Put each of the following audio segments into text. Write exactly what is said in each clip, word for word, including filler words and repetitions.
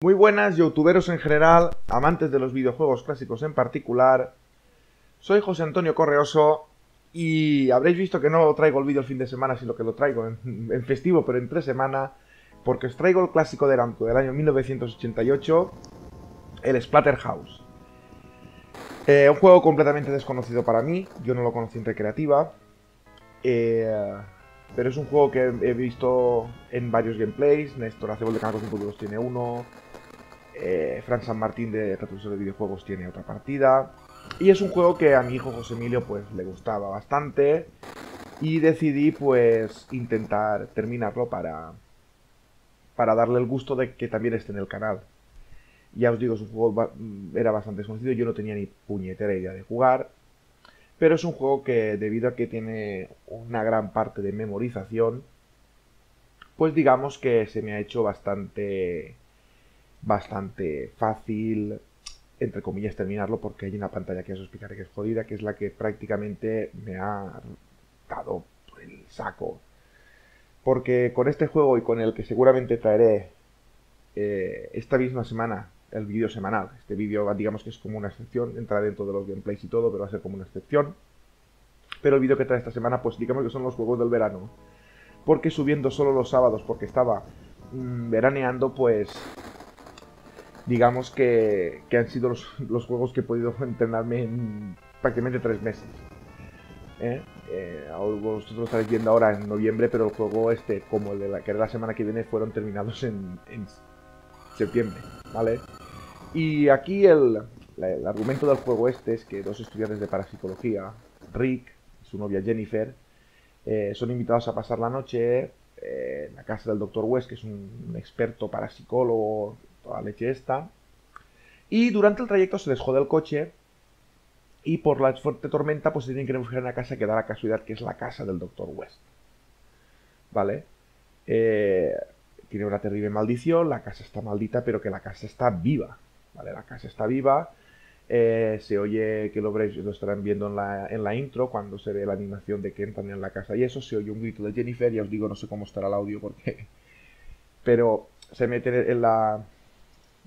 Muy buenas, youtuberos en general, amantes de los videojuegos clásicos en particular. Soy José Antonio Correoso y habréis visto que no traigo el vídeo el fin de semana, sino que lo traigo en, en festivo, pero entre semana, porque os traigo el clásico de Namco del año mil novecientos ochenta y ocho, el Splatterhouse. Eh, un juego completamente desconocido para mí, yo no lo conocí en Recreativa, eh, pero es un juego que he visto en varios gameplays. Néstor Acebo de Canal cinco dos tiene uno, eh, Fran San Martín de Retrovisor de Videojuegos tiene otra partida. Y es un juego que a mi hijo José Emilio pues le gustaba bastante y decidí pues intentar terminarlo para, para darle el gusto de que también esté en el canal. Ya os digo, su juego era bastante desconocido, yo no tenía ni puñetera idea de jugar, pero es un juego que debido a que tiene una gran parte de memorización, pues digamos que se me ha hecho bastante, bastante fácil, entre comillas, terminarlo, porque hay una pantalla que os explicaré que es jodida, que es la que prácticamente me ha dado por el saco. Porque con este juego y con el que seguramente traeré eh, esta misma semana el vídeo semanal, este vídeo digamos que es como una excepción, entra dentro de los gameplays y todo, pero va a ser como una excepción. Pero el vídeo que trae esta semana, pues digamos que son los juegos del verano, porque subiendo solo los sábados, porque estaba mmm, veraneando, pues... digamos que, que han sido los, los juegos que he podido entrenarme en prácticamente tres meses. ¿Eh? Eh, vosotros lo estaréis viendo ahora en noviembre, pero el juego este, como el de la, que era la semana que viene, fueron terminados en, en septiembre, ¿vale? Y aquí el, la, el argumento del juego este es que dos estudiantes de parapsicología, Rick y su novia Jennifer, eh, son invitados a pasar la noche eh, en la casa del doctor West, que es un, un experto parapsicólogo, la leche esta, y durante el trayecto se les jode el coche y por la fuerte tormenta pues se tienen que refugiar en una casa que da la casualidad que es la casa del doctor West, ¿vale? Eh, tiene una terrible maldición, la casa está maldita, pero que la casa está viva, ¿vale? La casa está viva, eh, se oye, que lo, veréis, lo estarán viendo en la, en la intro, cuando se ve la animación de que entran en la casa y eso, se oye un grito de Jennifer, ya os digo, no sé cómo estará el audio porque... pero se mete en la...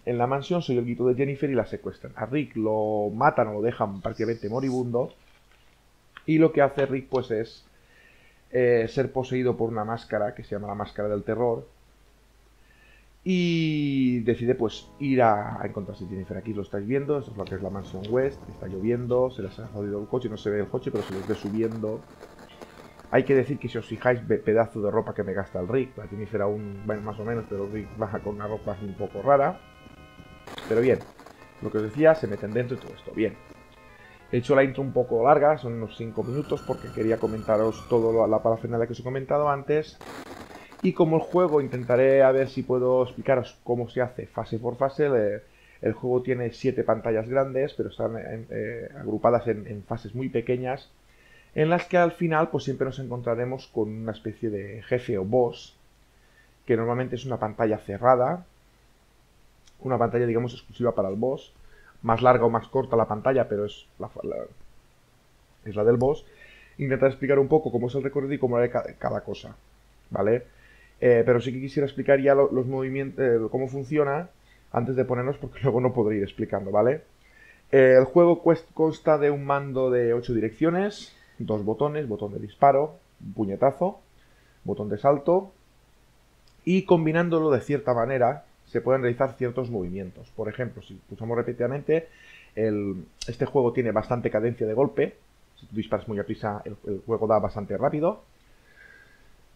en la mansión, soy el grito de Jennifer y la secuestran. A Rick lo matan o lo dejan prácticamente moribundo. Y lo que hace Rick pues es eh, ser poseído por una máscara que se llama la Máscara del Terror. Y decide pues ir a, a encontrarse Jennifer. Aquí lo estáis viendo, esto es lo que es la Mansión West. Está lloviendo, se les ha jodido el coche, no se ve el coche, pero se les ve subiendo. Hay que decir que si os fijáis, pedazo de ropa que me gasta el Rick. La Jennifer aún, bueno, más o menos, pero Rick baja con una ropa un poco rara. Pero bien, lo que os decía, se meten dentro y todo esto, bien. He hecho la intro un poco larga, son unos cinco minutos, porque quería comentaros toda la parafernalia que os he comentado antes. Y como el juego, intentaré a ver si puedo explicaros cómo se hace fase por fase. El, el juego tiene siete pantallas grandes, pero están en, eh, agrupadas en, en fases muy pequeñas, en las que al final pues siempre nos encontraremos con una especie de jefe o boss, que normalmente es una pantalla cerrada. Una pantalla, digamos, exclusiva para el boss. Más larga o más corta la pantalla, pero es la, la, es la del boss. Intentar explicar un poco cómo es el recorrido y cómo haré cada, cada cosa, ¿vale? Eh, pero sí que quisiera explicar ya lo, los movimientos, eh, cómo funciona, antes de ponernos, porque luego no podré ir explicando, ¿vale? Eh, el juego consta de un mando de ocho direcciones, dos botones, botón de disparo, puñetazo, botón de salto, y combinándolo de cierta manera se pueden realizar ciertos movimientos. Por ejemplo, si pulsamos repetidamente, el, este juego tiene bastante cadencia de golpe. Si tú disparas muy a prisa, el, el juego da bastante rápido.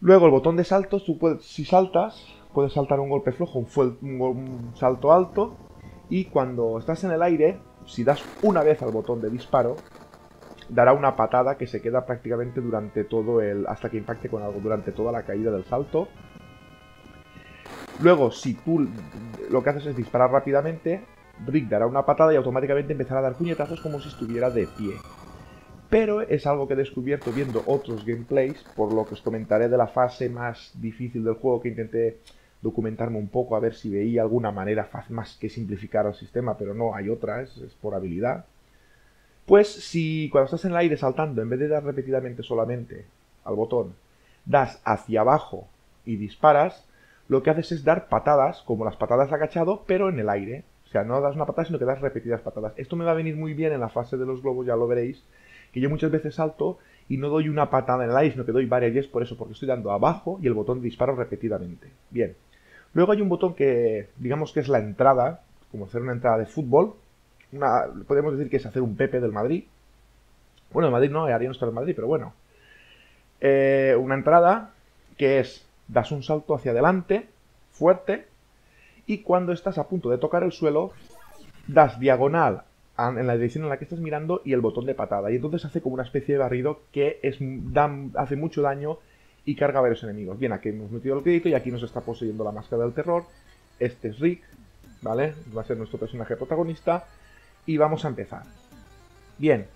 Luego el botón de saltos, tú puedes, si saltas, puedes saltar un golpe flojo, un, un, un salto alto. Y cuando estás en el aire, si das una vez al botón de disparo, dará una patada que se queda prácticamente durante todo el... hasta que impacte con algo, durante toda la caída del salto. Luego, si tú lo que haces es disparar rápidamente, Rick dará una patada y automáticamente empezará a dar puñetazos como si estuviera de pie. Pero es algo que he descubierto viendo otros gameplays, por lo que os comentaré de la fase más difícil del juego, que intenté documentarme un poco a ver si veía alguna manera más que simplificar el sistema, pero no, hay otra, es, es por habilidad. Pues si cuando estás en el aire saltando, en vez de dar repetidamente solamente al botón, das hacia abajo y disparas, lo que haces es dar patadas, como las patadas agachado, pero en el aire. O sea, no das una patada, sino que das repetidas patadas. Esto me va a venir muy bien en la fase de los globos, ya lo veréis, que yo muchas veces salto y no doy una patada en el aire, sino que doy varias, y es por eso, porque estoy dando abajo y el botón de disparo repetidamente. Bien. Luego hay un botón que, digamos que es la entrada, como hacer una entrada de fútbol. Una, podemos decir que es hacer un Pepe del Madrid. Bueno, el Madrid no, haría nuestro del Madrid, pero bueno. Eh, una entrada que es, das un salto hacia adelante, fuerte, y cuando estás a punto de tocar el suelo, das diagonal en la dirección en la que estás mirando y el botón de patada. Y entonces hace como una especie de barrido que es, da, hace mucho daño y carga a varios enemigos. Bien, aquí hemos metido el crédito y aquí nos está poseyendo la Máscara del Terror. Este es Rick, ¿vale? Va a ser nuestro personaje protagonista. Y vamos a empezar. Bien.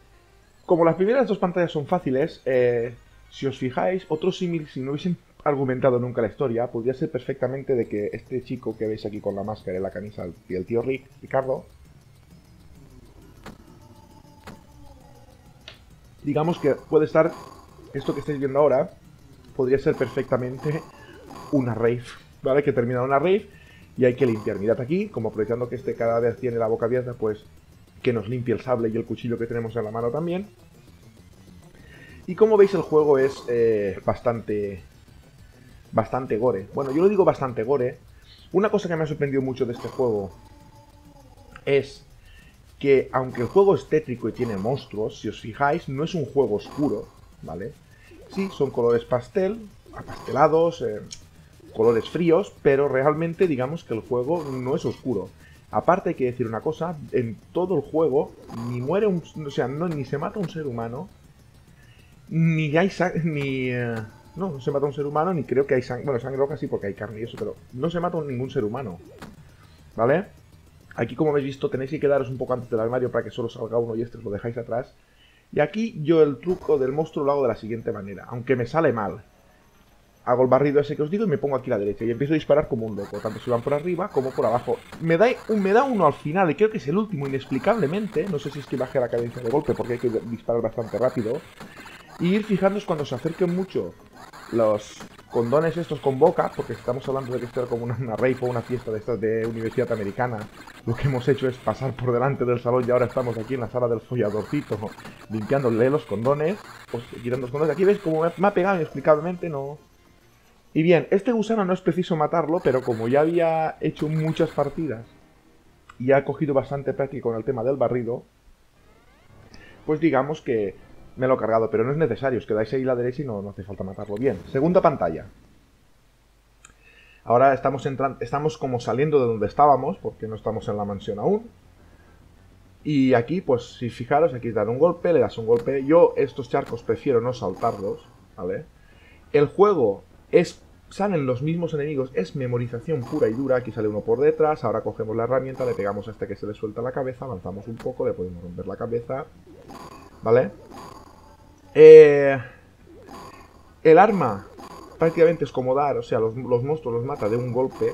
Como las primeras dos pantallas son fáciles, eh, si os fijáis, otro símil, si no hubiesen argumentado nunca la historia, podría ser perfectamente de que este chico que veis aquí con la máscara y la camisa y el tío Rick, Ricardo, digamos que puede estar, esto que estáis viendo ahora, podría ser perfectamente una rave, ¿vale? Que termina una rave y hay que limpiar. Mirad aquí, como aprovechando que este cada vez tiene la boca abierta, pues que nos limpie el sable y el cuchillo que tenemos en la mano también. Y como veis, el juego es eh, bastante... bastante gore. Bueno, yo lo digo bastante gore. Una cosa que me ha sorprendido mucho de este juego es que, aunque el juego es tétrico y tiene monstruos, si os fijáis, no es un juego oscuro, ¿vale? Sí, son colores pastel, apastelados, eh, colores fríos, pero realmente digamos que el juego no es oscuro. Aparte hay que decir una cosa, en todo el juego ni muere un... o sea, no, ni se mata un ser humano, ni hay ni... Eh, no, no se mata un ser humano, ni creo que hay sangre... Bueno, sangre roja sí, porque hay carne y eso, pero no se mata ningún ser humano, ¿vale? Aquí, como habéis visto, tenéis que quedaros un poco antes del armario para que solo salga uno y este os lo dejáis atrás. Y aquí yo el truco del monstruo lo hago de la siguiente manera, aunque me sale mal. Hago el barrido ese que os digo y me pongo aquí a la derecha y empiezo a disparar como un loco, tanto si van por arriba como por abajo. Me da, me da uno al final, y creo que es el último, inexplicablemente. No sé si es que baje la cadencia de golpe, porque hay que disparar bastante rápido. Y ir fijándoos cuando se acerquen mucho los condones estos con boca, porque estamos hablando de que esto era como una, una rave o una fiesta de estas de universidad americana. Lo que hemos hecho es pasar por delante del salón y ahora estamos aquí en la sala del folladorcito, limpiándole los condones, pues, tirando los condones. Aquí veis como me ha pegado inexplicablemente, no... Y bien, este gusano no es preciso matarlo, pero como ya había hecho muchas partidas y ha cogido bastante práctica con el tema del barrido, pues digamos que me lo he cargado, pero no es necesario, os quedáis ahí a la derecha y no, no hace falta matarlo. Bien, segunda pantalla. Ahora estamos entrando, estamos como saliendo de donde estábamos, porque no estamos en la mansión aún. Y aquí, pues si fijaros, aquí dan un golpe, le das un golpe. Yo estos charcos prefiero no saltarlos, ¿vale? El juego es, salen los mismos enemigos, es memorización pura y dura. Aquí sale uno por detrás, ahora cogemos la herramienta, le pegamos hasta que se le suelta la cabeza, avanzamos un poco, le podemos romper la cabeza, ¿vale? Eh, el arma prácticamente es como dar, o sea, los, los monstruos los mata de un golpe.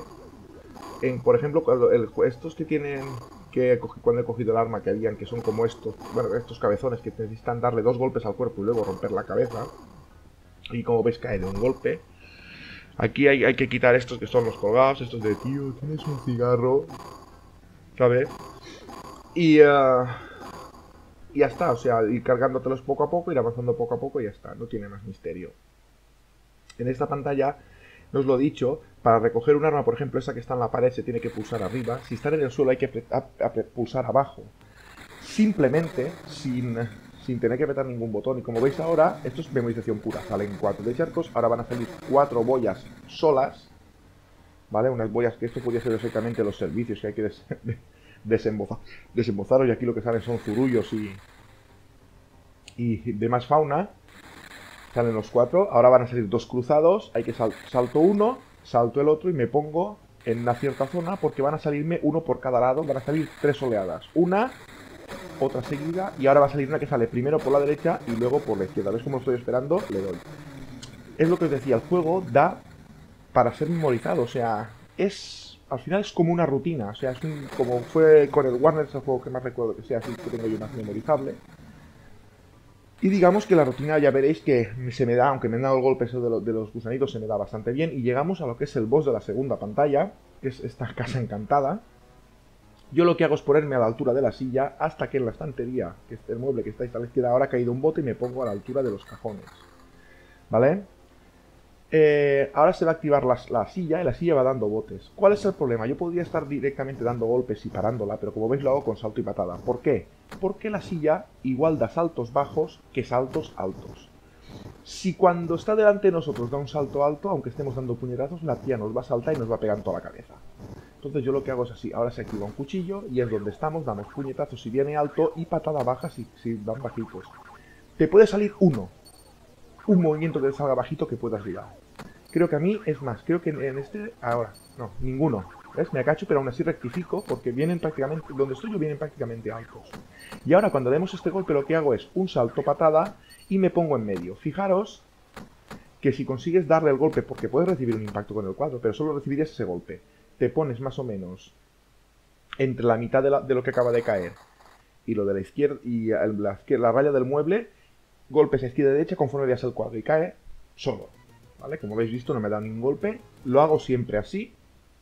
En, por ejemplo, el, estos que tienen, que cuando he cogido el arma que habían, que son como estos, bueno, estos cabezones que necesitan darle dos golpes al cuerpo y luego romper la cabeza. Y como veis cae de un golpe. Aquí hay, hay que quitar estos que son los colgados, estos de tío, tienes un cigarro, ¿sabes? Y... Uh, Y ya está, o sea, ir cargándotelos poco a poco, ir avanzando poco a poco y ya está, no tiene más misterio. En esta pantalla, no os lo he dicho, para recoger un arma, por ejemplo, esa que está en la pared se tiene que pulsar arriba. Si están en el suelo hay que pulsar abajo, simplemente, sin, sin tener que apretar ningún botón. Y como veis ahora, esto es memorización pura, salen cuatro de charcos, ahora van a salir cuatro boyas solas, ¿vale? Unas boyas que esto podría ser exactamente los servicios que hay que des Desemboza, desembozaros, y aquí lo que salen son zurullos y, y demás fauna. Salen los cuatro, ahora van a salir dos cruzados, hay que sal, salto uno, salto el otro y me pongo en una cierta zona, porque van a salirme uno por cada lado, van a salir tres oleadas, una, otra seguida, y ahora va a salir una que sale primero por la derecha y luego por la izquierda. ¿Ves cómo lo estoy esperando? Le doy. Es lo que os decía, el juego da para ser memorizado, o sea, es... Al final es como una rutina, o sea, es un, como fue con el Warner, es el juego que más recuerdo que sea, así que tengo yo más memorizable. Y digamos que la rutina ya veréis que se me da, aunque me han dado el golpe eso de, lo, de los gusanitos, se me da bastante bien. Y llegamos a lo que es el boss de la segunda pantalla, que es esta casa encantada. Yo lo que hago es ponerme a la altura de la silla hasta que en la estantería, que es el mueble que estáis a la izquierda ahora, ha caído un bote y me pongo a la altura de los cajones. ¿Vale? Eh, ahora se va a activar la, la silla y la silla va dando botes. ¿Cuál es el problema? Yo podría estar directamente dando golpes y parándola, pero como veis lo hago con salto y patada. ¿Por qué? Porque la silla igual da saltos bajos que saltos altos. Si cuando está delante de nosotros da un salto alto, aunque estemos dando puñetazos, la tía nos va a saltar y nos va a pegar toda la cabeza. Entonces yo lo que hago es así, ahora se activa un cuchillo y es donde estamos, damos puñetazos si viene alto y patada baja si, si dan bajitos. Te puede salir uno, un movimiento que te salga bajito que puedas ligar. Creo que a mí es más, creo que en este, ahora, no, ninguno. ¿Ves? Me agacho pero aún así rectifico porque vienen prácticamente, donde estoy yo vienen prácticamente altos. Y ahora cuando demos este golpe lo que hago es un salto patada y me pongo en medio. Fijaros que si consigues darle el golpe, porque puedes recibir un impacto con el cuadro, pero solo recibirías ese golpe. Te pones más o menos entre la mitad de, la, de lo que acaba de caer y lo de la izquierda y el, la, la raya del mueble, golpes a izquierda y derecha conforme veas el cuadro y cae solo, ¿vale? Como habéis visto no me da ningún golpe, lo hago siempre así,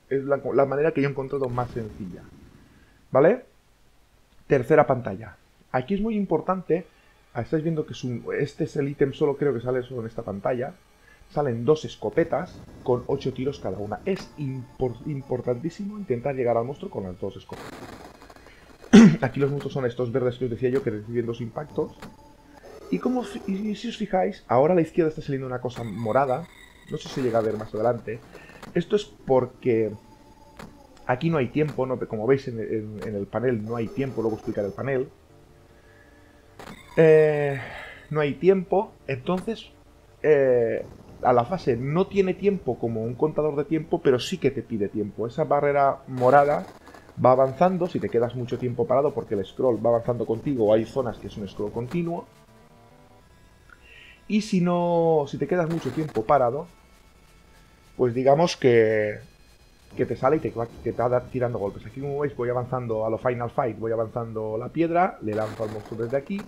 es la, la manera que yo he encontrado más sencilla, ¿vale? Tercera pantalla, aquí es muy importante, estáis viendo que es un, este es el ítem solo, creo que sale solo en esta pantalla. Salen dos escopetas con ocho tiros cada una. Es impor- importantísimo intentar llegar al monstruo con las dos escopetas. Aquí los monstruos son estos verdes que os decía yo que reciben dos impactos. Y como y si os fijáis, ahora a la izquierda está saliendo una cosa morada. No sé si llega a ver más adelante. Esto es porque aquí no hay tiempo, ¿no? Como veis en, en, en el panel no hay tiempo, luego explicaré el panel. Eh, no hay tiempo, entonces... Eh, a la fase no tiene tiempo como un contador de tiempo, pero sí que te pide tiempo. Esa barrera morada va avanzando, si te quedas mucho tiempo parado porque el scroll va avanzando contigo, hay zonas que es un scroll continuo. Y si no, si te quedas mucho tiempo parado, pues digamos que, que te sale y te va, te va a dar tirando golpes. Aquí como veis voy avanzando a lo Final Fight, voy avanzando la piedra, le lanzo al monstruo desde aquí.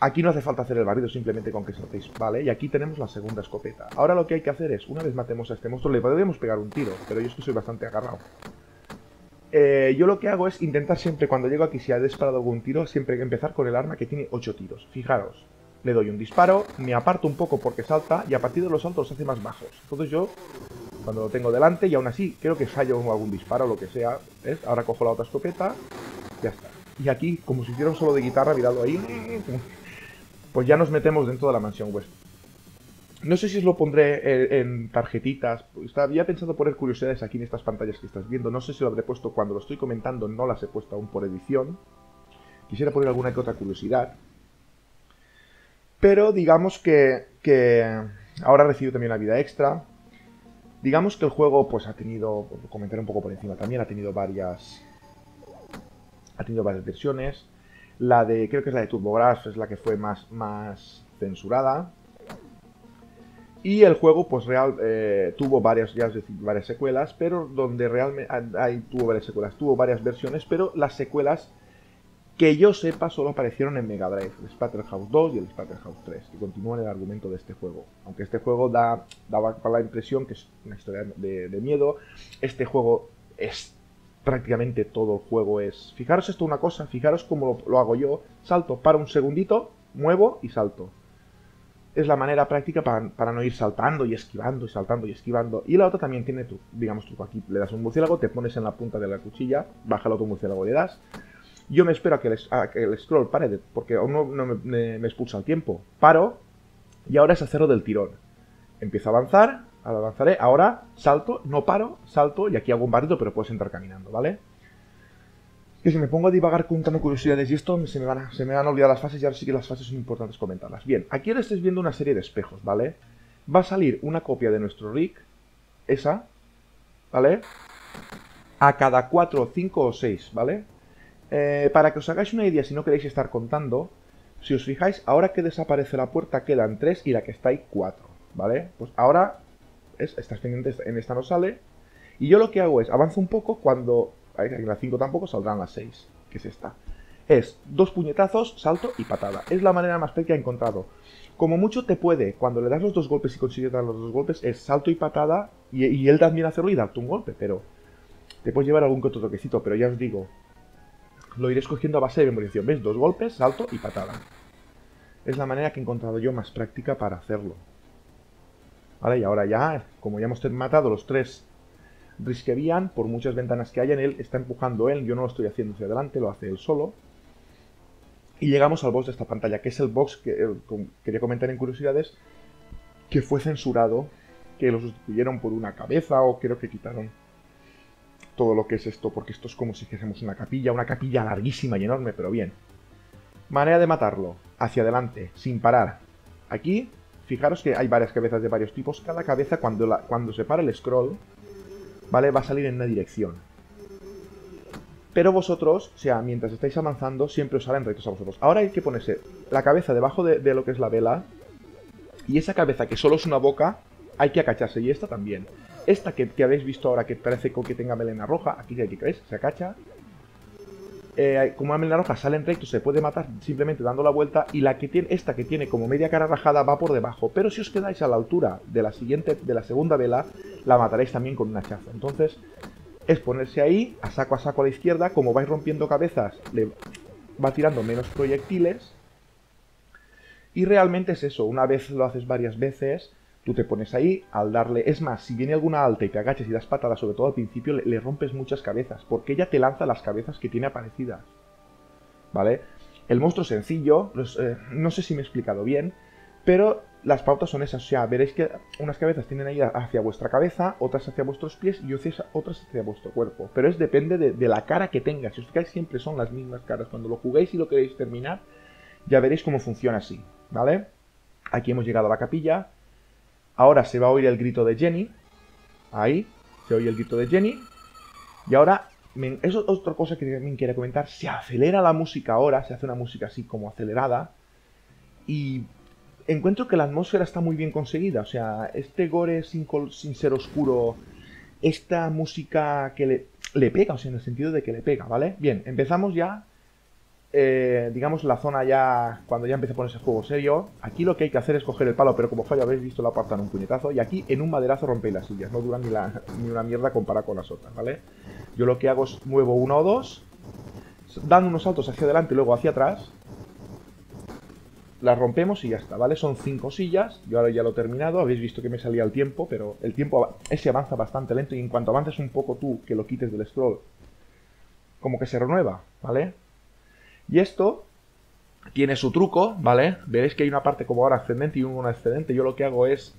Aquí no hace falta hacer el barrido, simplemente con que saltéis, ¿vale? Y aquí tenemos la segunda escopeta. Ahora lo que hay que hacer es, una vez matemos a este monstruo, le podemos pegar un tiro, pero yo es que soy bastante agarrado. Eh, yo lo que hago es intentar siempre, cuando llego aquí, si ha disparado algún tiro, siempre hay que empezar con el arma que tiene ocho tiros. Fijaros, le doy un disparo, me aparto un poco porque salta, y a partir de los saltos se hace más bajos. Entonces yo, cuando lo tengo delante, y aún así, creo que fallo algún disparo o lo que sea, ¿ves? Ahora cojo la otra escopeta, ya está. Y aquí, como si hiciera un solo de guitarra virado ahí... Pues ya nos metemos dentro de la Mansión West. No sé si os lo pondré en tarjetitas. Había pensado poner curiosidades aquí en estas pantallas que estás viendo. No sé si lo habré puesto cuando lo estoy comentando. No las he puesto aún por edición. Quisiera poner alguna que otra curiosidad. Pero digamos que, que ahora recibo también la vida extra. Digamos que el juego pues ha tenido... Comentaré un poco por encima también. Ha tenido varias... Ha tenido varias versiones. La de, creo que es la de TurboGrafx, es la que fue más, más censurada. Y el juego, pues, real eh, tuvo varias, ya os decía, varias secuelas, pero donde realmente... Ahí tuvo varias secuelas, tuvo varias versiones, pero las secuelas, que yo sepa, solo aparecieron en Mega Drive. El Splatterhouse dos y el Splatterhouse tres, que continúan el argumento de este juego. Aunque este juego da, da la impresión que es una historia de, de miedo, este juego es... Prácticamente todo el juego es... Fijaros esto una cosa, fijaros cómo lo, lo hago yo. Salto, paro un segundito, muevo y salto. Es la manera práctica para, para no ir saltando y esquivando y saltando y esquivando. Y la otra también tiene, tu, digamos, truco. Aquí le das un murciélago, te pones en la punta de la cuchilla, baja el otro murciélago y le das. Yo me espero a que el, a que el scroll pare, de, porque aún no, no me, me, me expulsa el tiempo. Paro y ahora es hacerlo del tirón. Empiezo a avanzar... Ahora avanzaré, ahora salto, no paro, salto y aquí hago un barrido, pero puedes entrar caminando, ¿vale? Que si me pongo a divagar contando curiosidades y esto, se me, van a, se me van a olvidar las fases y ahora sí que las fases son importantes comentarlas. Bien, aquí ahora estáis viendo una serie de espejos, ¿vale? Va a salir una copia de nuestro Rick, esa, ¿vale? A cada cuatro, cinco o seis, ¿vale? Eh, para que os hagáis una idea, si no queréis estar contando, si os fijáis, ahora que desaparece la puerta quedan tres y la que está ahí cuatro, ¿vale? Pues ahora... Es, estás pendiente, en esta no sale. Y yo lo que hago es, avanzo un poco, cuando en la cinco tampoco, saldrán las seis, que es esta. es dos puñetazos, salto y patada. Es la manera más fácil que he encontrado. Como mucho te puede, cuando le das los dos golpes y consigues dar los dos golpes, es salto y patada, y, y él también hacerlo y darte un golpe, pero te puedes llevar algún que otro toquecito, pero ya os digo, lo iré escogiendo a base de memorización. ¿Ves? Dos golpes, salto y patada. Es la manera que he encontrado yo más práctica para hacerlo. Vale, y ahora ya, como ya hemos matado los tres Risk que habían, por muchas ventanas que hayan, él está empujando él, yo no lo estoy haciendo hacia adelante, lo hace él solo. Y llegamos al boss de esta pantalla, que es el boss que eh, con, quería comentar en curiosidades, que fue censurado, que lo sustituyeron por una cabeza, o creo que quitaron todo lo que es esto, porque esto es como si hiciésemos una capilla, una capilla larguísima y enorme, pero bien. Manera de matarlo, hacia adelante, sin parar. Aquí, fijaros que hay varias cabezas de varios tipos, cada cabeza cuando, la, cuando se para el scroll, ¿vale? Va a salir en una dirección. Pero vosotros, o sea, mientras estáis avanzando, siempre os salen rectos a vosotros. Ahora hay que ponerse la cabeza debajo de, de lo que es la vela. Y esa cabeza que solo es una boca, hay que agacharse. Y esta también. Esta que, que habéis visto ahora, que parece que tenga melena roja, aquí hay que creer, se agacha. Eh, como la melena roja sale en recto, se puede matar simplemente dando la vuelta. Y la que tiene, esta que tiene como media cara rajada va por debajo. Pero si os quedáis a la altura de la siguiente, de la segunda vela, la mataréis también con una hachazo. Entonces, es ponerse ahí, a saco a saco a la izquierda, como vais rompiendo cabezas, le va tirando menos proyectiles. Y realmente es eso, una vez lo haces varias veces, tú te pones ahí, al darle... Es más, si viene alguna alta y te agachas y das patadas, sobre todo al principio, le, le rompes muchas cabezas, porque ella te lanza las cabezas que tiene aparecidas, ¿vale? El monstruo sencillo, los, eh, no sé si me he explicado bien, pero... Las pautas son esas, o sea, veréis que unas cabezas tienden a ir hacia vuestra cabeza, otras hacia vuestros pies y otras hacia vuestro cuerpo. Pero es depende de, de la cara que tengas. Si os fijáis, siempre son las mismas caras. Cuando lo juguéis y lo queréis terminar, ya veréis cómo funciona así, ¿vale? Aquí hemos llegado a la capilla. Ahora se va a oír el grito de Jenny. Ahí, se oye el grito de Jenny. Y ahora, me, eso es otra cosa que también quería comentar. Se acelera la música ahora, se hace una música así como acelerada. Y... encuentro que la atmósfera está muy bien conseguida, o sea, este gore sin, sin ser oscuro, esta música que le, le pega, o sea, en el sentido de que le pega, ¿vale? Bien, empezamos ya, eh, digamos, la zona ya, cuando ya empieza a ponerse juego serio. Aquí lo que hay que hacer es coger el palo, pero como fallo habéis visto, la apartan un puñetazo, y aquí en un maderazo rompéis las sillas, no duran ni, la, ni una mierda comparada con las otras, ¿vale? Yo lo que hago es muevo uno o dos, dan unos saltos hacia adelante y luego hacia atrás. Las rompemos y ya está, ¿vale? Son cinco sillas, yo ahora ya lo he terminado, habéis visto que me salía el tiempo, pero el tiempo ese avanza bastante lento y en cuanto avances un poco tú, que lo quites del scroll, como que se renueva, ¿vale? Y esto tiene su truco, ¿vale? Veréis que hay una parte como ahora ascendente y una descendente, yo lo que hago es,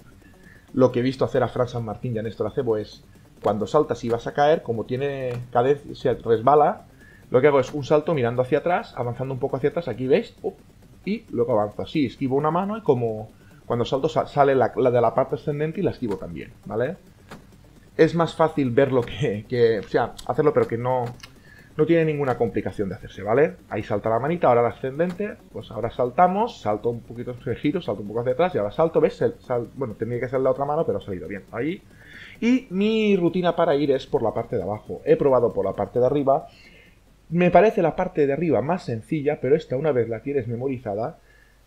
lo que he visto hacer a Fran San Martín y a Néstor Acebo es, cuando saltas y vas a caer, como tiene cadencia, se resbala, lo que hago es un salto mirando hacia atrás, avanzando un poco hacia atrás, aquí veis, ¡up! Y luego avanzo así, esquivo una mano y como cuando salto sale la, la de la parte ascendente y la esquivo también, ¿vale? Es más fácil verlo que, que o sea, hacerlo pero que no, no tiene ninguna complicación de hacerse, ¿vale? Ahí salta la manita, ahora la ascendente, pues ahora saltamos, salto un poquito de giro, salto un poco hacia atrás y ahora salto, ¿ves? Sal, sal, bueno, tenía que ser la otra mano pero ha salido bien, ahí. Y mi rutina para ir es por la parte de abajo, he probado por la parte de arriba. Me parece la parte de arriba más sencilla, pero esta una vez la tienes memorizada,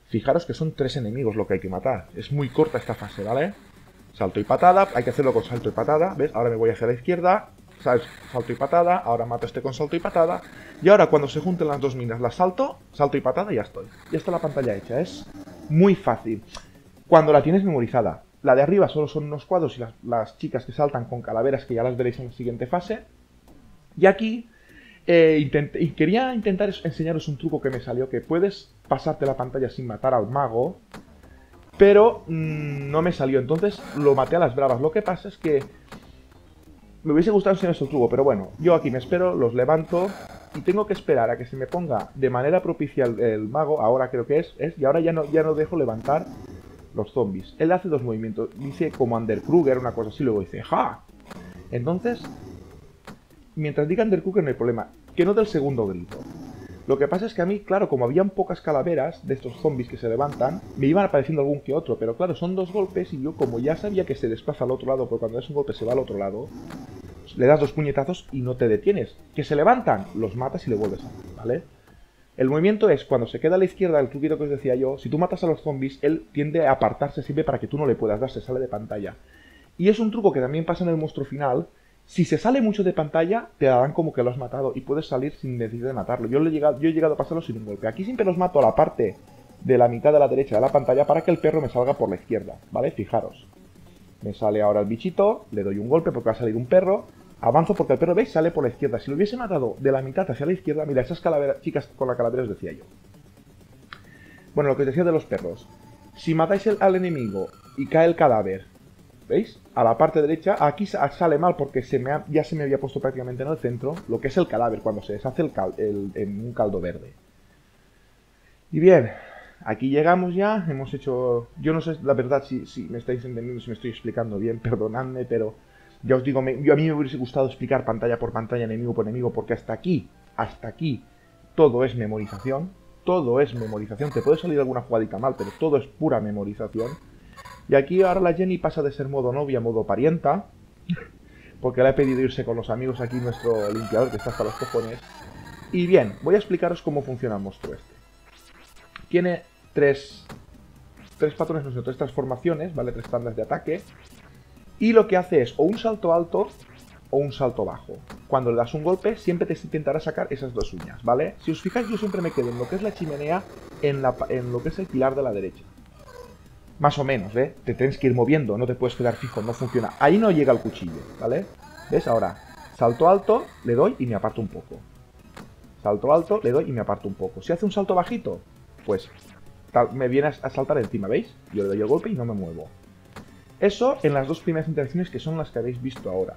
fijaros que son tres enemigos lo que hay que matar. Es muy corta esta fase, ¿vale? Salto y patada, hay que hacerlo con salto y patada, ¿ves? Ahora me voy hacia la izquierda, ¿sabes? Salto y patada, ahora mato este con salto y patada, y ahora cuando se junten las dos minas las salto, salto y patada y ya estoy. Ya está la pantalla hecha, es muy fácil. Cuando la tienes memorizada, la de arriba solo son unos cuadros y las, las chicas que saltan con calaveras que ya las veréis en la siguiente fase, y aquí... Eh, intenté, y quería intentar enseñaros un truco que me salió, que puedes pasarte la pantalla sin matar al mago, pero mmm, no me salió, entonces lo maté a las bravas. Lo que pasa es que me hubiese gustado enseñaros el truco, pero bueno, yo aquí me espero, los levanto y tengo que esperar a que se me ponga de manera propicia el, el mago, ahora creo que es, es y ahora ya no, ya no dejo levantar los zombies. Él hace dos movimientos, dice Commander Krueger, una cosa así, luego dice ¡ja! Entonces... mientras digan del Krueger no hay problema, que no del segundo grito. Lo que pasa es que a mí, claro, como habían pocas calaveras de estos zombies que se levantan, me iban apareciendo algún que otro, pero claro, son dos golpes y yo como ya sabía que se desplaza al otro lado, porque cuando das un golpe se va al otro lado, le das dos puñetazos y no te detienes. ¿Que se levantan? Los matas y le vuelves a hacer, ¿vale? El movimiento es cuando se queda a la izquierda, el truquito que os decía yo, si tú matas a los zombies, él tiende a apartarse siempre para que tú no le puedas dar, se sale de pantalla. Y es un truco que también pasa en el monstruo final. Si se sale mucho de pantalla, te darán como que lo has matado y puedes salir sin necesidad de matarlo. Yo, le he, llegado, yo he llegado a pasarlo sin un golpe. Aquí siempre los mato a la parte de la mitad de la derecha de la pantalla para que el perro me salga por la izquierda, ¿vale? Fijaros. Me sale ahora el bichito, le doy un golpe porque va a salir un perro. Avanzo porque el perro, ¿veis? Sale por la izquierda. Si lo hubiese matado de la mitad hacia la izquierda... Mira, esas calaveras, chicas con la calavera os decía yo. Bueno, lo que os decía de los perros. Si matáis el, al enemigo y cae el cadáver, ¿veis? A la parte derecha, aquí sale mal porque se me ha, ya se me había puesto prácticamente en el centro lo que es el cadáver cuando se deshace el cal, el, en un caldo verde. Y bien, aquí llegamos ya. Hemos hecho... Yo no sé, la verdad, si, si me estáis entendiendo, si me estoy explicando bien, perdonadme, pero... Ya os digo, me, yo a mí me hubiese gustado explicar pantalla por pantalla, enemigo por enemigo, porque hasta aquí, hasta aquí, todo es memorización. Todo es memorización. Te puede salir alguna jugadita mal, pero todo es pura memorización. Y aquí ahora la Jenny pasa de ser modo novia a modo parienta, porque le he pedido irse con los amigos aquí, nuestro limpiador, que está hasta los cojones. Y bien, voy a explicaros cómo funciona el monstruo este. Tiene tres, tres patrones, no sé, tres transformaciones, ¿vale? Tres tandas de ataque. Y lo que hace es o un salto alto o un salto bajo. Cuando le das un golpe siempre te intentará sacar esas dos uñas, ¿vale? Si os fijáis yo siempre me quedo en lo que es la chimenea, en, la, en lo que es el pilar de la derecha. Más o menos, ¿eh? Te tienes que ir moviendo, no te puedes quedar fijo, no funciona. Ahí no llega el cuchillo, ¿vale? ¿Ves? Ahora, salto alto, le doy y me aparto un poco. Salto alto, le doy y me aparto un poco. Si hace un salto bajito, pues tal, me viene a saltar encima, ¿veis? Yo le doy el golpe y no me muevo. Eso en las dos primeras interacciones que son las que habéis visto ahora.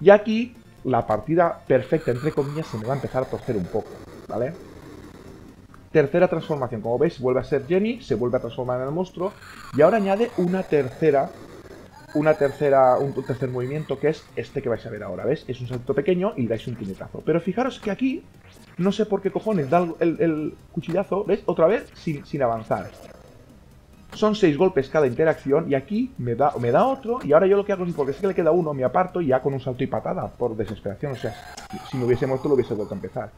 Y aquí la partida perfecta, entre comillas, se me va a empezar a torcer un poco, ¿vale? Tercera transformación. Como veis, vuelve a ser Jenny, se vuelve a transformar en el monstruo. Y ahora añade una tercera, una tercera, un tercer movimiento, que es este que vais a ver ahora, ¿ves? Es un salto pequeño y dais un puñetazo. Pero fijaros que aquí, no sé por qué cojones, da el, el cuchillazo, ¿ves? Otra vez sin, sin avanzar. Son seis golpes cada interacción y aquí me da, me da otro y ahora yo lo que hago es, porque sé que le queda uno, me aparto y ya con un salto y patada, por desesperación, o sea, si me hubiese muerto lo hubiese vuelto a empezar.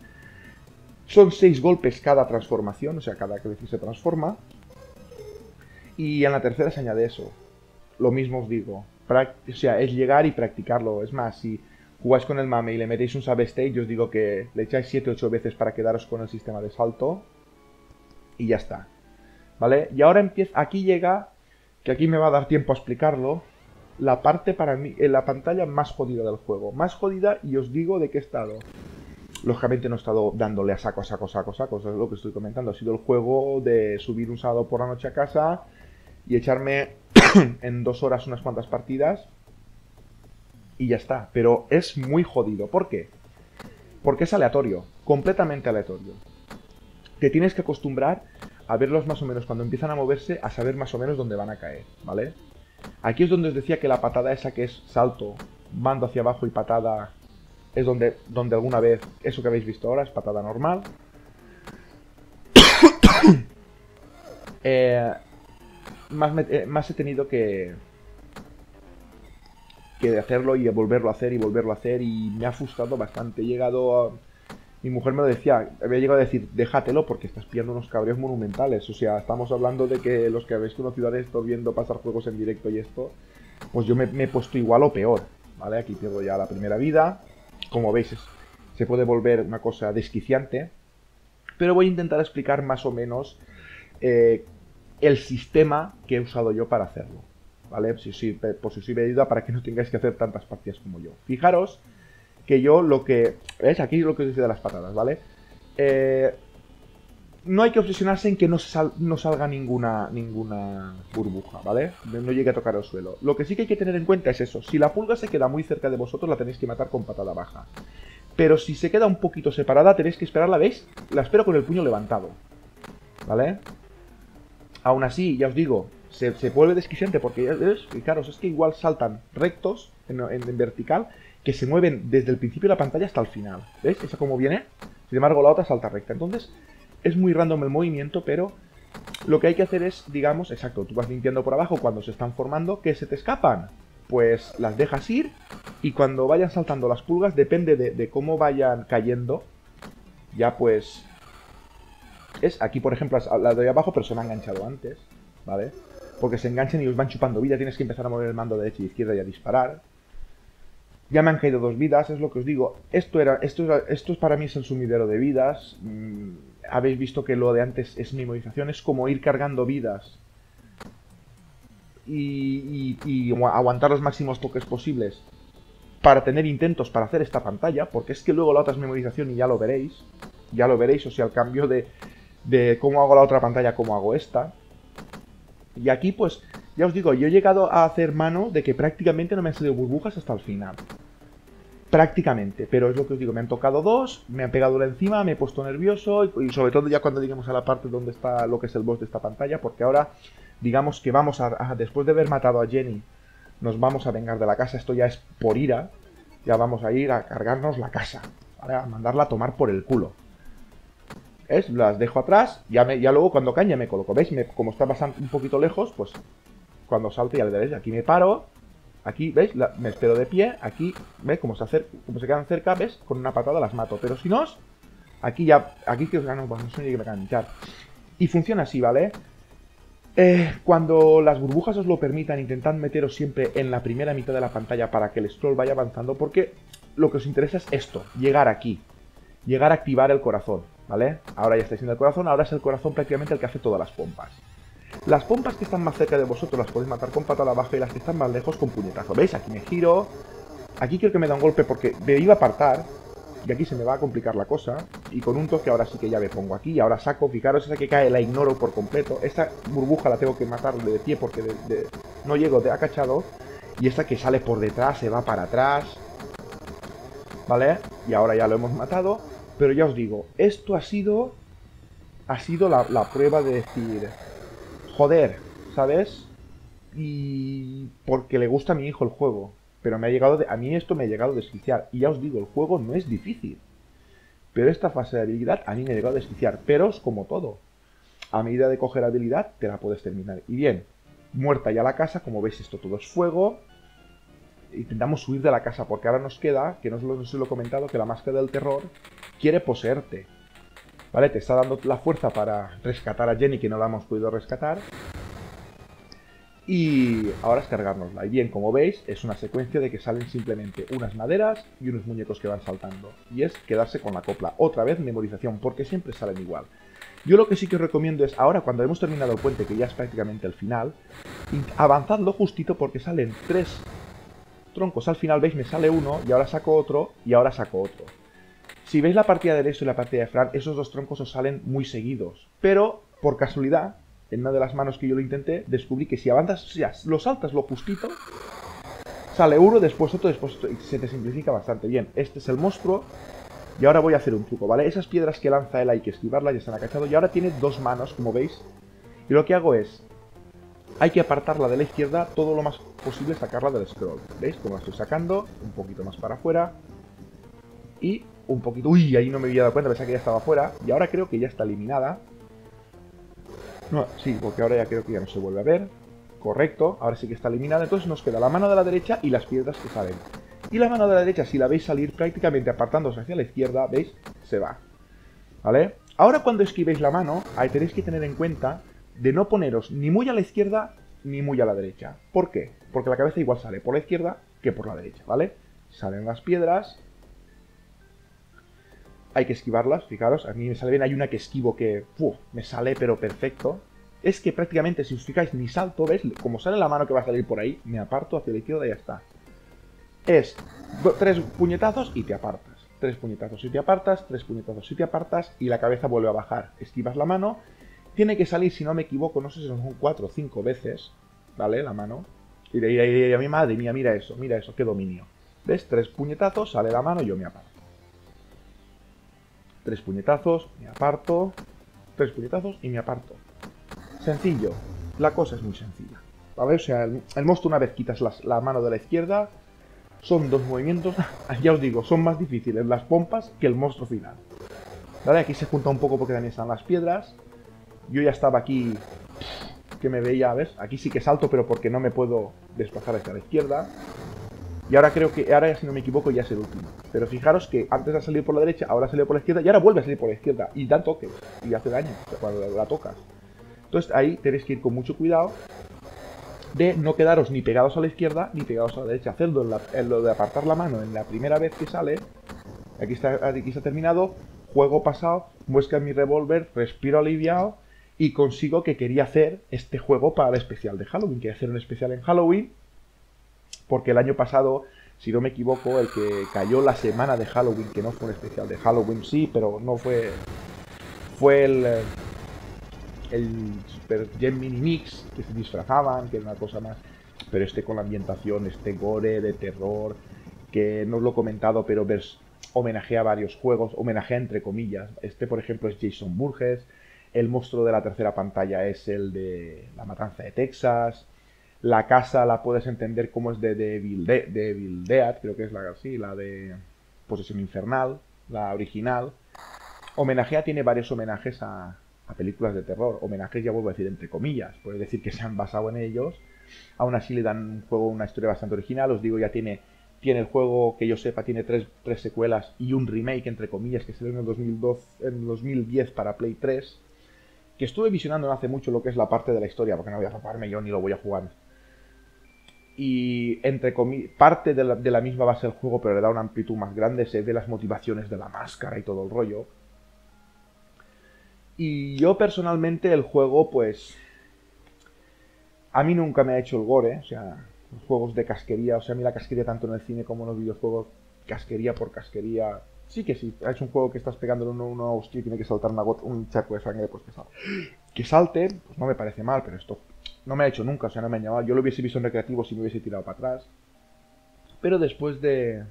Son seis golpes cada transformación, o sea, cada que se transforma. Y en la tercera se añade eso. Lo mismo os digo, o sea, es llegar y practicarlo. Es más, si jugáis con el mame y le metéis un save state, yo os digo que le echáis siete u ocho veces para quedaros con el sistema de salto y ya está. ¿Vale? Y ahora empieza, aquí llega, que aquí me va a dar tiempo a explicarlo, la parte para mí, en la pantalla más jodida del juego. Más jodida y os digo de qué he estado. Lógicamente no he estado dándole a saco, saco, saco, saco, eso es lo que estoy comentando. Ha sido el juego de subir un sábado por la noche a casa y echarme en dos horas unas cuantas partidas y ya está. Pero es muy jodido. ¿Por qué? Porque es aleatorio, completamente aleatorio. Te tienes que acostumbrar a verlos más o menos cuando empiezan a moverse, a saber más o menos dónde van a caer, ¿vale? Aquí es donde os decía que la patada esa que es salto, mando hacia abajo y patada, es donde, donde alguna vez, eso que habéis visto ahora es patada normal. eh, más, me, eh, más he tenido que, que hacerlo y volverlo a hacer y volverlo a hacer y me ha frustrado bastante. He llegado a... Mi mujer me lo decía, había llegado a decir, déjatelo porque estás pillando unos cabreos monumentales. O sea, estamos hablando de que los que habéis conocido a esto, viendo pasar juegos en directo y esto, pues yo me, me he puesto igual o peor, ¿vale? Aquí pierdo ya la primera vida. Como veis, es, se puede volver una cosa desquiciante. Pero voy a intentar explicar más o menos eh, el sistema que he usado yo para hacerlo, ¿vale? Si, si, por si os sirve de ayuda para que no tengáis que hacer tantas partidas como yo. Fijaros que yo lo que... ¿Veis? Aquí es lo que os decía de las patadas, ¿vale? Eh, no hay que obsesionarse en que no, sal, no salga ninguna, ninguna burbuja, ¿vale? No llegue a tocar el suelo. Lo que sí que hay que tener en cuenta es eso. Si la pulga se queda muy cerca de vosotros, la tenéis que matar con patada baja. Pero si se queda un poquito separada, tenéis que esperarla, ¿veis? La espero con el puño levantado, ¿vale? Aún así, ya os digo, se, se vuelve desquiciante porque, ¿ves? Fijaros, es que igual saltan rectos en, en, en vertical, que se mueven desde el principio de la pantalla hasta el final. ¿Veis? Esa como viene. Sin embargo, la otra salta recta. Entonces, es muy random el movimiento, pero lo que hay que hacer es, digamos, exacto, tú vas limpiando por abajo cuando se están formando, que se te escapan, pues las dejas ir y cuando vayan saltando las pulgas, depende de, de cómo vayan cayendo, ya pues es aquí, por ejemplo, la de abajo, pero se me ha enganchado antes, ¿vale? Porque se enganchan y os van chupando vida, tienes que empezar a mover el mando de derecha y izquierda y a disparar. Ya me han caído dos vidas, es lo que os digo. Esto era, esto era, esto para mí es el sumidero de vidas. Habéis visto que lo de antes es memorización, es como ir cargando vidas y, y, y aguantar los máximos toques posibles para tener intentos para hacer esta pantalla, porque es que luego la otra es memorización y ya lo veréis, ya lo veréis, o sea, el cambio de, de cómo hago la otra pantalla, cómo hago esta. Y aquí, pues, ya os digo, yo he llegado a hacer mano de que prácticamente no me han salido burbujas hasta el final. Prácticamente, pero es lo que os digo, me han tocado dos, me han pegado la encima, me he puesto nervioso, y, y sobre todo ya cuando lleguemos a la parte donde está lo que es el boss de esta pantalla, porque ahora, digamos que vamos a, a después de haber matado a Jenny, nos vamos a vengar de la casa, esto ya es por ira, ya vamos a ir a cargarnos la casa, ¿vale? A mandarla a tomar por el culo. ¿Ves? Las dejo atrás, ya, me, ya luego cuando caña me coloco, ¿veis? Me, como está bastante un poquito lejos, pues cuando salte ya le veréis, aquí me paro, aquí, ¿veis? La, me espero de pie, aquí, ¿veis? Como se, acerca, como se quedan cerca, ¿ves? Con una patada las mato, pero si no, aquí ya, aquí que os gano, pues no se llega a canchar. Y funciona así, ¿vale? Eh, cuando las burbujas os lo permitan, intentad meteros siempre en la primera mitad de la pantalla para que el scroll vaya avanzando, porque lo que os interesa es esto, llegar aquí, llegar a activar el corazón, ¿vale? Ahora ya estáis en el corazón, ahora es el corazón prácticamente el que hace todas las pompas. Las pompas que están más cerca de vosotros las podéis matar con patada abajo y las que están más lejos con puñetazo, ¿veis? Aquí me giro, aquí creo que me da un golpe porque me iba a apartar y aquí se me va a complicar la cosa, y con un toque ahora sí que ya me pongo aquí, ahora saco, fijaros, esa que cae la ignoro por completo, esta burbuja la tengo que matar de pie porque de, de, no llego de acachado, y esta que sale por detrás se va para atrás, ¿vale? Y ahora ya lo hemos matado, pero ya os digo, esto ha sido, ha sido la, la prueba de decir, joder, ¿sabes? Y porque le gusta a mi hijo el juego. Pero me ha llegado de, a mí esto me ha llegado a desquiciar. Y ya os digo, el juego no es difícil. Pero esta fase de habilidad a mí me ha llegado a desquiciar. Pero es como todo. A medida de coger habilidad, te la puedes terminar. Y bien, muerta ya la casa. Como veis, esto todo es fuego. Intentamos huir de la casa. Porque ahora nos queda, que no os lo, no os lo he comentado, que la máscara del terror quiere poseerte. ¿Vale? Te está dando la fuerza para rescatar a Jenny, que no la hemos podido rescatar. Y ahora es cargárnosla. Y bien, como veis, es una secuencia de que salen simplemente unas maderas y unos muñecos que van saltando. Y es quedarse con la copla. Otra vez, memorización, porque siempre salen igual. Yo lo que sí que os recomiendo es, ahora cuando hemos terminado el puente, que ya es prácticamente el final, avanzadlo justito porque salen tres troncos. Al final, veis, me sale uno, y ahora saco otro, y ahora saco otro. Si veis la partida de Lexo y la partida de Fran, esos dos troncos os salen muy seguidos. Pero, por casualidad, en una de las manos que yo lo intenté, descubrí que si avanzas, si lo saltas lo justito, sale uno, después otro, después otro, y se te simplifica bastante bien. Este es el monstruo, y ahora voy a hacer un truco, ¿vale? Esas piedras que lanza él hay que esquivarlas, ya están acachados, y ahora tiene dos manos, como veis, y lo que hago es, hay que apartarla de la izquierda todo lo más posible, sacarla del scroll, ¿veis? Como la estoy sacando, un poquito más para afuera, y un poquito, uy, ahí no me había dado cuenta, pensaba que ya estaba afuera, y ahora creo que ya está eliminada. No, sí, porque ahora ya creo que ya no se vuelve a ver. Correcto, ahora sí que está eliminada. Entonces nos queda la mano de la derecha y las piedras que salen. Y la mano de la derecha, si la veis salir prácticamente apartándose hacia la izquierda, ¿veis? Se va. ¿Vale? Ahora cuando esquivéis la mano, ahí tenéis que tener en cuenta de no poneros ni muy a la izquierda ni muy a la derecha. ¿Por qué? Porque la cabeza igual sale por la izquierda que por la derecha, ¿vale? Salen las piedras. Hay que esquivarlas, fijaros, a mí me sale bien, hay una que esquivo que uf, me sale pero perfecto. Es que prácticamente, si os fijáis, ni salto, ¿ves? Como sale la mano que va a salir por ahí, me aparto hacia la izquierda y ya está. Es tres puñetazos y te apartas, tres puñetazos y te apartas, tres puñetazos y te apartas, y la cabeza vuelve a bajar. Esquivas la mano, tiene que salir, si no me equivoco, no sé si son cuatro o cinco veces, ¿vale? La mano. Y de ahí a mi madre mía, mira eso, mira eso, qué dominio. ¿Ves? Tres puñetazos, sale la mano y yo me aparto. Tres puñetazos, me aparto, tres puñetazos y me aparto. Sencillo, la cosa es muy sencilla, ¿vale? O sea, el, el monstruo una vez quitas las, la mano de la izquierda, son dos movimientos, ya os digo, son más difíciles las pompas que el monstruo final. ¿Vale? Aquí se junta un poco porque también están las piedras, yo ya estaba aquí, que me veía, ¿ves? Aquí sí que salto, pero porque no me puedo desplazar hacia la izquierda. Y ahora creo que, ahora si no me equivoco, ya es el último. Pero fijaros que antes ha salido por la derecha, ahora ha salido por la izquierda y ahora vuelve a salir por la izquierda. Y dan toques y hace daño cuando la, la tocas. Entonces ahí tenéis que ir con mucho cuidado de no quedaros ni pegados a la izquierda ni pegados a la derecha. Hacerlo en, la, en lo de apartar la mano en la primera vez que sale. Aquí está, aquí está terminado. Juego pasado, muesca en mi revólver, respiro aliviado y consigo que quería hacer este juego para el especial de Halloween. Quería hacer un especial en Halloween. Porque el año pasado, si no me equivoco, el que cayó la semana de Halloween, que no fue un especial de Halloween, sí, pero no fue... Fue el... el Super Gemini Mix, que se disfrazaban, que era una cosa más... Pero este con la ambientación, este gore de terror, que no os lo he comentado, pero vers, homenajea varios juegos, homenajea entre comillas. Este, por ejemplo, es Jason Burgess, el monstruo de la tercera pantalla es el de La matanza de Texas... La casa la puedes entender como es de, de, Evil, de, de Evil Dead, creo que es la, sí, la de Posesión Infernal, la original. Homenajea, tiene varios homenajes a, a películas de terror. Homenajes, ya vuelvo a decir, entre comillas. Puedes decir que se han basado en ellos. Aún así le dan un juego, una historia bastante original. Os digo, ya tiene, tiene el juego, que yo sepa, tiene tres, tres secuelas y un remake, entre comillas, que salió en el dos mil doce, en dos mil diez para Play tres. Que estuve visionando no hace mucho lo que es la parte de la historia, porque no voy a zaparme yo ni lo voy a jugar. Y entre comillas, parte de la, de la misma base del juego, pero le da una amplitud más grande, se ve las motivaciones de la máscara y todo el rollo. Y yo personalmente el juego, pues... A mí nunca me ha hecho el gore, ¿eh? O sea, los juegos de casquería, o sea, a mí la casquería tanto en el cine como en los videojuegos, casquería por casquería... Sí que sí, es un juego que estás pegándole uno a uno, hostia, y tiene que saltar una gota, un charco de sangre, pues que salte. Que salte, pues no me parece mal, pero esto... No me ha hecho nunca, o sea, no me han llamado. Yo lo hubiese visto en recreativo si me hubiese tirado para atrás. Pero después de,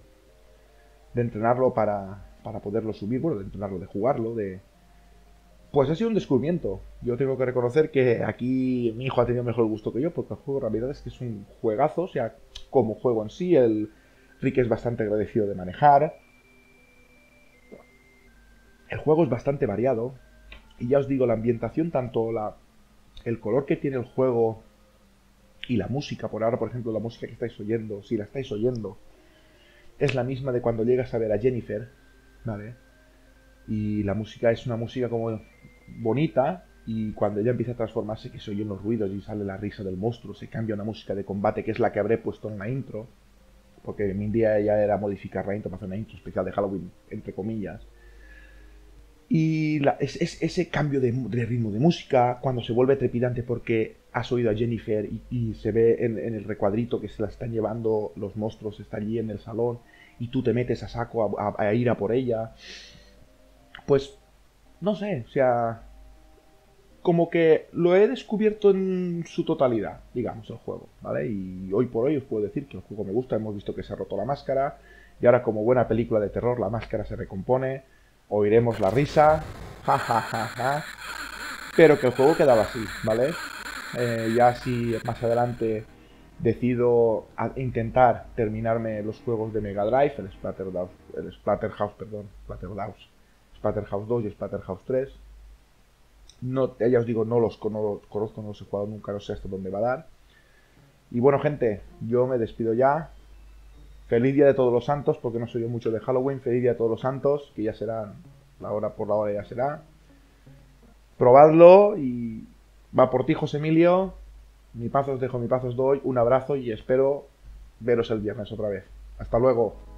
de entrenarlo para, para poderlo subir, bueno, de entrenarlo, de jugarlo, de... Pues ha sido un descubrimiento. Yo tengo que reconocer que aquí mi hijo ha tenido mejor gusto que yo, porque el juego en realidad es que es un juegazo, o sea, como juego en sí, el Rick es bastante agradecido de manejar. El juego es bastante variado. Y ya os digo, la ambientación, tanto la... El color que tiene el juego y la música, por ahora, por ejemplo, la música que estáis oyendo, si la estáis oyendo, es la misma de cuando llegas a ver a Jennifer, ¿vale? Y la música es una música como bonita, y cuando ella empieza a transformarse, que se oyen los ruidos y sale la risa del monstruo, se cambia una música de combate, que es la que habré puesto en la intro, porque mi idea ya era modificar la intro para hacer una intro especial de Halloween, entre comillas. Y la, es, es, ese cambio de, de ritmo de música, cuando se vuelve trepidante porque has oído a Jennifer y, y se ve en, en el recuadrito que se la están llevando, los monstruos están allí en el salón y tú te metes a saco a, a, a ir a por ella. Pues, no sé, o sea, como que lo he descubierto en su totalidad, digamos, el juego, ¿vale? Y hoy por hoy os puedo decir que el juego me gusta, hemos visto que se ha roto la máscara y ahora, como buena película de terror, la máscara se recompone. Oiremos la risa, ja, ja, ja, ja, pero que el juego quedaba así, ¿vale? Eh, ya si más adelante decido a intentar terminarme los juegos de Mega Drive, el Splatterhouse, el Splatterhouse, perdón, Splatterhouse, Splatterhouse dos y Splatterhouse tres, no, ya os digo, no los conozco, no los he jugado nunca, no sé hasta dónde va a dar. Y bueno, gente, yo me despido ya. Feliz día de todos los santos, porque no soy yo mucho de Halloween. Feliz día de todos los santos, que ya será, la hora por la hora ya será. Probadlo y va por ti, José Emilio. Mi paz os dejo, mi paz os doy. Un abrazo y espero veros el viernes otra vez. Hasta luego.